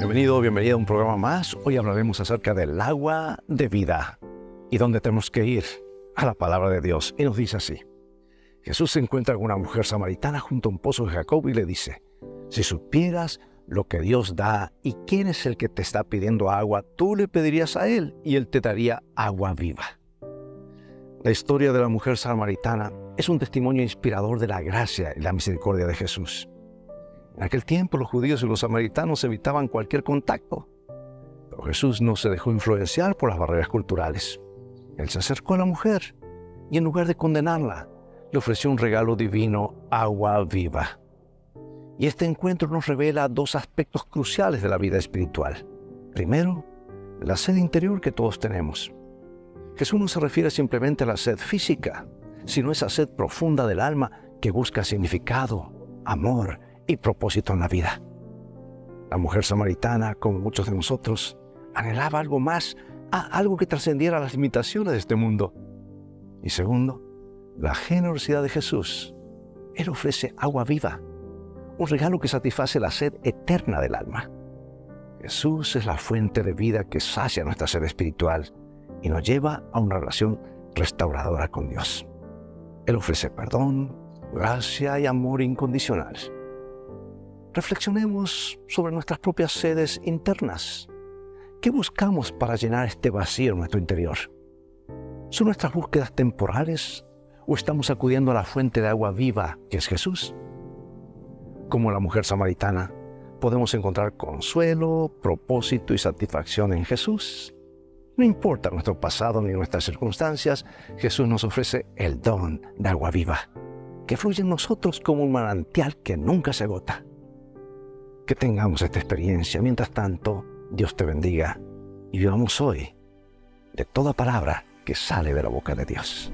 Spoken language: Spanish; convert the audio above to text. Bienvenido, bienvenida a un programa más. Hoy hablaremos acerca del agua de vida y dónde tenemos que ir a la palabra de Dios. Y nos dice así: Jesús se encuentra con una mujer samaritana junto a un pozo de Jacob y le dice: si supieras lo que Dios da y quién es el que te está pidiendo agua, tú le pedirías a él y él te daría agua viva. La historia de la mujer samaritana es un testimonio inspirador de la gracia y la misericordia de Jesús. En aquel tiempo los judíos y los samaritanos evitaban cualquier contacto, pero Jesús no se dejó influenciar por las barreras culturales. Él se acercó a la mujer y, en lugar de condenarla, le ofreció un regalo divino, agua viva. Y este encuentro nos revela dos aspectos cruciales de la vida espiritual. Primero, la sed interior que todos tenemos. Jesús no se refiere simplemente a la sed física, sino a esa sed profunda del alma que busca significado, amor y propósito en la vida. La mujer samaritana, como muchos de nosotros, anhelaba algo más, algo que trascendiera las limitaciones de este mundo. Y segundo, la generosidad de Jesús. Él ofrece agua viva, un regalo que satisface la sed eterna del alma. Jesús es la fuente de vida que sacia nuestra sed espiritual y nos lleva a una relación restauradora con Dios. Él ofrece perdón, gracia y amor incondicional. Reflexionemos sobre nuestras propias sedes internas. ¿Qué buscamos para llenar este vacío en nuestro interior? ¿Son nuestras búsquedas temporales o estamos acudiendo a la fuente de agua viva que es Jesús? Como la mujer samaritana, podemos encontrar consuelo, propósito y satisfacción en Jesús. No importa nuestro pasado ni nuestras circunstancias, Jesús nos ofrece el don de agua viva, que fluye en nosotros como un manantial que nunca se agota. Que tengamos esta experiencia. Mientras tanto, Dios te bendiga y vivamos hoy de toda palabra que sale de la boca de Dios.